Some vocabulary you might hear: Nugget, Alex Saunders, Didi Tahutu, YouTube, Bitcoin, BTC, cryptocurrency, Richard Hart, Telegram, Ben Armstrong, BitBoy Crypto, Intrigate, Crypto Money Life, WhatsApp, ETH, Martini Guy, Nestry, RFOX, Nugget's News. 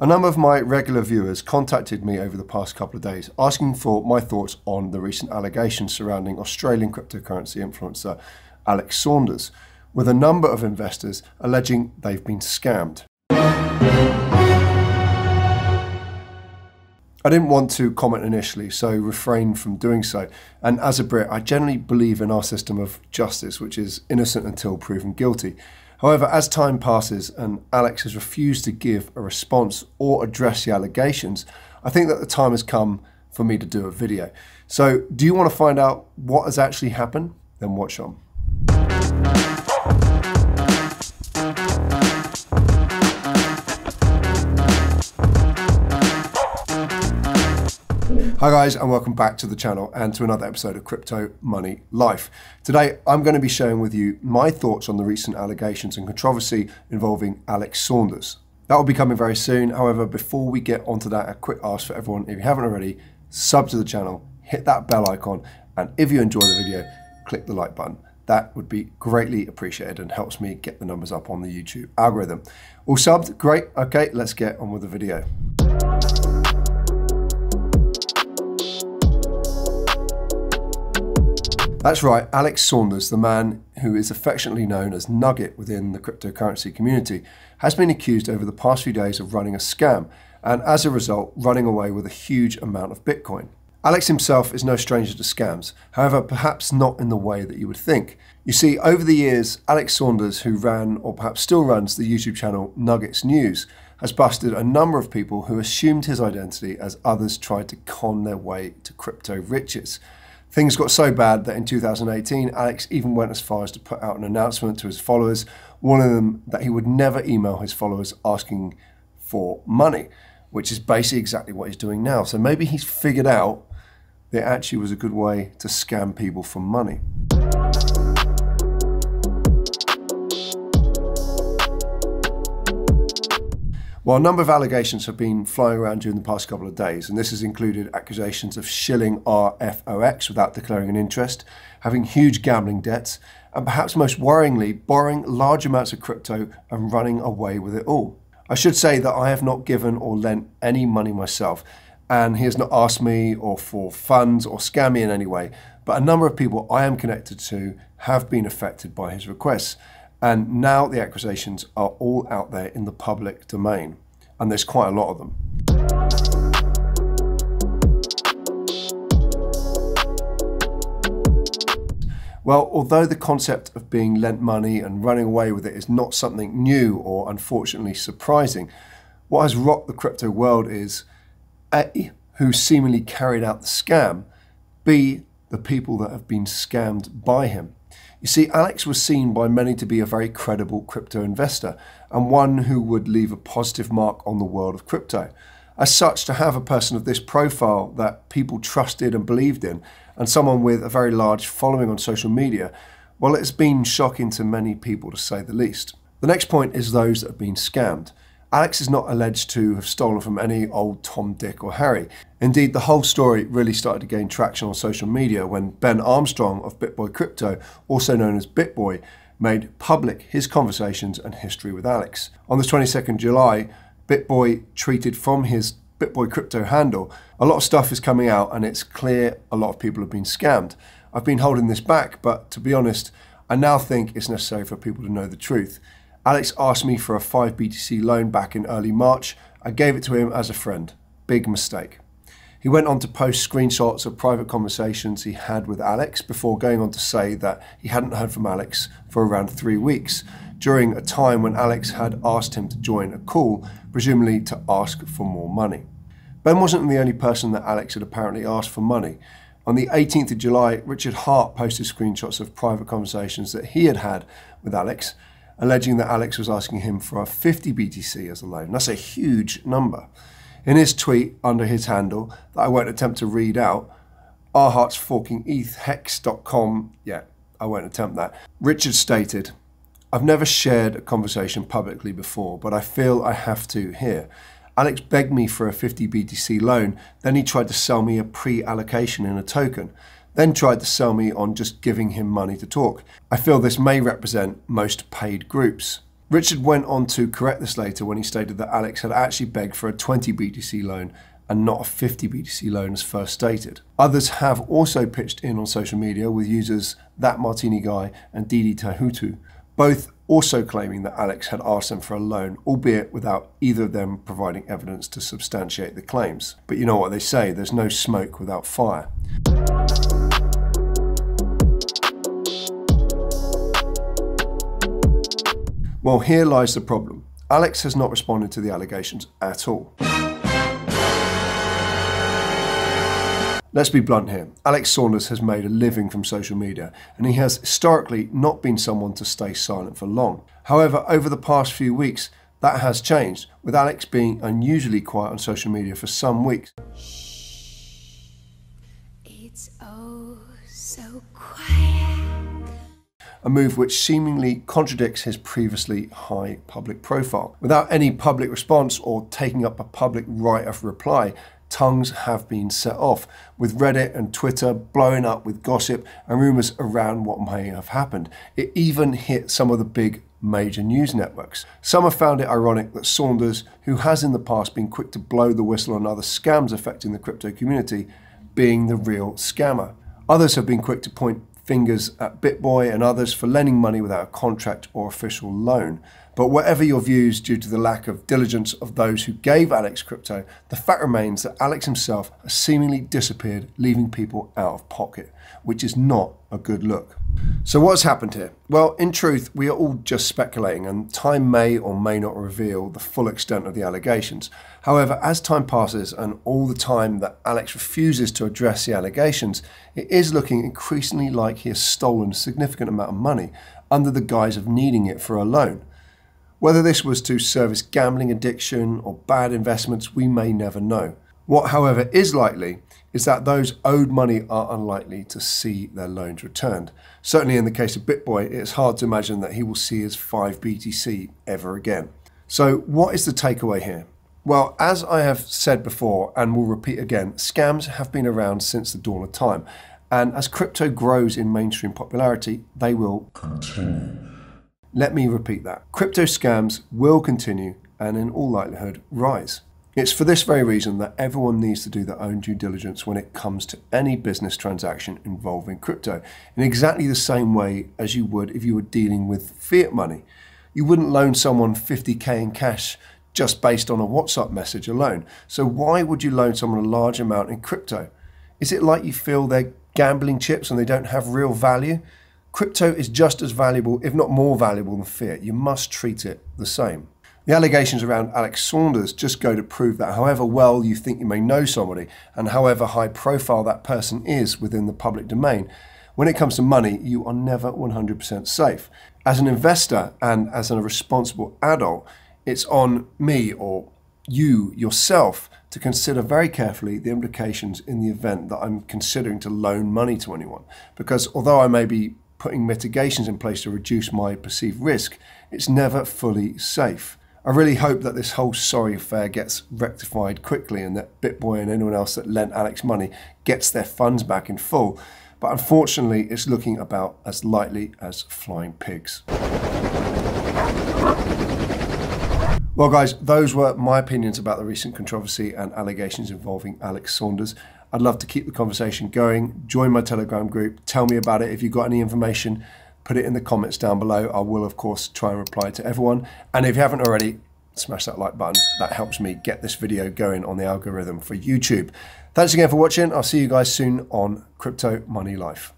A number of my regular viewers contacted me over the past couple of days asking for my thoughts on the recent allegations surrounding Australian cryptocurrency influencer Alex Saunders, with a number of investors alleging they've been scammed. I didn't want to comment initially, so refrained from doing so. And as a Brit, I generally believe in our system of justice, which is innocent until proven guilty. However, as time passes and Alex has refused to give a response or address the allegations, I think that the time has come for me to do a video. So do you want to find out what has actually happened? Then watch on. Hi guys, and welcome back to the channel and to another episode of Crypto Money Life. Today, I'm going to be sharing with you my thoughts on the recent allegations and controversy involving Alex Saunders. That will be coming very soon. However, before we get onto that, a quick ask for everyone, if you haven't already, sub to the channel, hit that bell icon, and if you enjoy the video, click the like button. That would be greatly appreciated and helps me get the numbers up on the YouTube algorithm. All subbed? Great. Okay, let's get on with the video. That's right, Alex Saunders, the man who is affectionately known as Nugget within the cryptocurrency community, has been accused over the past few days of running a scam and, as a result, running away with a huge amount of Bitcoin. Alex himself is no stranger to scams, however, perhaps not in the way that you would think. You see, over the years, Alex Saunders, who ran, or perhaps still runs, the YouTube channel Nugget's News, has busted a number of people who assumed his identity as others tried to con their way to crypto riches. Things got so bad that in 2018, Alex even went as far as to put out an announcement to his followers, warning them that he would never email his followers asking for money, which is basically exactly what he's doing now. So maybe he's figured out that actually was a good way to scam people for money. Well, a number of allegations have been flying around during the past couple of days, and this has included accusations of shilling RFOX without declaring an interest, having huge gambling debts, and perhaps most worryingly, borrowing large amounts of crypto and running away with it all. I should say that I have not given or lent any money myself, and he has not asked me or for funds or scam me in any way, but a number of people I am connected to have been affected by his requests. And now the accusations are all out there in the public domain, and there's quite a lot of them. Well, although the concept of being lent money and running away with it is not something new or unfortunately surprising, what has rocked the crypto world is A, who seemingly carried out the scam, B, the people that have been scammed by him. You see, Alex was seen by many to be a very credible crypto investor and one who would leave a positive mark on the world of crypto. As such, to have a person of this profile that people trusted and believed in, and someone with a very large following on social media, well, it's been shocking to many people, to say the least. The next point is those that have been scammed. Alex is not alleged to have stolen from any old Tom, Dick or Harry. Indeed, the whole story really started to gain traction on social media when Ben Armstrong of BitBoy Crypto, also known as BitBoy, made public his conversations and history with Alex. On the 22nd July, BitBoy tweeted from his BitBoy Crypto handle, "A lot of stuff is coming out and it's clear a lot of people have been scammed. I've been holding this back, but to be honest, I now think it's necessary for people to know the truth. Alex asked me for a 5 BTC loan back in early March. I gave it to him as a friend. Big mistake." He went on to post screenshots of private conversations he had with Alex before going on to say that he hadn't heard from Alex for around 3 weeks, during a time when Alex had asked him to join a call, presumably to ask for more money. Ben wasn't the only person that Alex had apparently asked for money. On the 18th of July, Richard Hart posted screenshots of private conversations that he had had with Alex, alleging that Alex was asking him for a 50 BTC as a loan. That's a huge number. In his tweet under his handle, that I won't attempt to read out, "Our hearts forking ETH hex.com. Yeah, I won't attempt that. Richard stated, "I've never shared a conversation publicly before, but I feel I have to here. Alex begged me for a 50 BTC loan, then he tried to sell me a pre-allocation in a token, then tried to sell me on just giving him money to talk. I feel this may represent most paid groups. Richard went on to correct this later when he stated that Alex had actually begged for a 20 BTC loan and not a 50 BTC loan as first stated. Others have also pitched in on social media with users That Martini Guy and Didi Tahutu, both also claiming that Alex had asked them for a loan, albeit without either of them providing evidence to substantiate the claims. But you know what they say, there's no smoke without fire. Well, here lies the problem. Alex has not responded to the allegations at all. Let's be blunt here. Alex Saunders has made a living from social media, and he has historically not been someone to stay silent for long. However, over the past few weeks, that has changed, with Alex being unusually quiet on social media for some weeks. Shh. It's oh so quiet. A move which seemingly contradicts his previously high public profile. Without any public response or taking up a public right of reply, tongues have been set off, with Reddit and Twitter blowing up with gossip and rumours around what may have happened. It even hit some of the big major news networks. Some have found it ironic that Saunders, who has in the past been quick to blow the whistle on other scams affecting the crypto community, being the real scammer. Others have been quick to point fingers at BitBoy and others for lending money without a contract or official loan. But whatever your views due to the lack of diligence of those who gave Alex crypto, the fact remains that Alex himself has seemingly disappeared, leaving people out of pocket, which is not a good look. So what's happened here? Well, in truth, we are all just speculating, and time may or may not reveal the full extent of the allegations. However, as time passes and all the time that Alex refuses to address the allegations, it is looking increasingly like he has stolen a significant amount of money under the guise of needing it for a loan. Whether this was to service gambling addiction or bad investments, we may never know. What, however, is likely is that those owed money are unlikely to see their loans returned. Certainly in the case of BitBoy, it's hard to imagine that he will see his 5 BTC ever again. So what is the takeaway here? Well, as I have said before and will repeat again, scams have been around since the dawn of time. And as crypto grows in mainstream popularity, they will continue. Let me repeat that. Crypto scams will continue and in all likelihood rise. It's for this very reason that everyone needs to do their own due diligence when it comes to any business transaction involving crypto, in exactly the same way as you would if you were dealing with fiat money. You wouldn't loan someone 50k in cash just based on a WhatsApp message alone. So why would you loan someone a large amount in crypto? Is it like you feel they're gambling chips and they don't have real value? Crypto is just as valuable, if not more valuable than fiat. You must treat it the same. The allegations around Alex Saunders just go to prove that however well you think you may know somebody and however high profile that person is within the public domain, when it comes to money, you are never 100% safe. As an investor and as a responsible adult, it's on me or you yourself to consider very carefully the implications in the event that I'm considering to loan money to anyone. Because although I may be putting mitigations in place to reduce my perceived risk, it's never fully safe. I really hope that this whole sorry affair gets rectified quickly and that BitBoy and anyone else that lent Alex money gets their funds back in full. But unfortunately, it's looking about as likely as flying pigs. Well guys, those were my opinions about the recent controversy and allegations involving Alex Saunders. I'd love to keep the conversation going. Join my Telegram group. Tell me about it if you've got any information. Put it in the comments down below. I will, of course, try and reply to everyone. And if you haven't already, smash that like button. That helps me get this video going on the algorithm for YouTube. Thanks again for watching. I'll see you guys soon on Crypto Money Life.